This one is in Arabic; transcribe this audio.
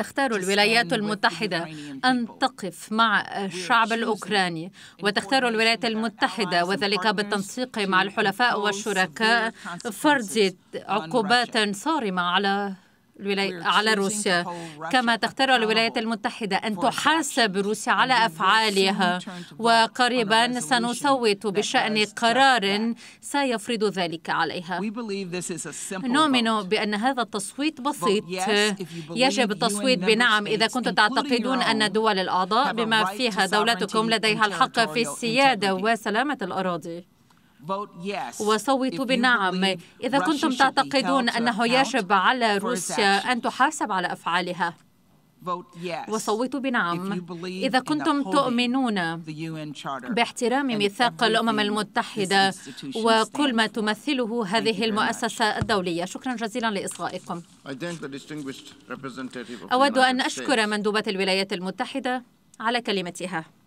تختار الولايات المتحدة أن تقف مع الشعب الأوكراني، وتختار الولايات المتحدة وذلك بالتنسيق مع الحلفاء والشركاء فرض عقوبات صارمة على روسيا، كما تختار الولايات المتحدة أن تحاسب روسيا على أفعالها. وقريبا سنصوت بشأن قرار سيفرض ذلك عليها. نؤمن بأن هذا التصويت بسيط. يجب التصويت بنعم إذا كنتم تعتقدون أن دول الأعضاء بما فيها دولتكم لديها الحق في السيادة وسلامة الأراضي. وصوتوا بنعم إذا كنتم تعتقدون أنه يجب على روسيا أن تحاسب على أفعالها. وصوتوا بنعم إذا كنتم تؤمنون باحترام ميثاق الأمم المتحدة وكل ما تمثله هذه المؤسسة الدولية. شكرا جزيلا لإصغائكم. أود أن أشكر مندوبة الولايات المتحدة على كلمتها.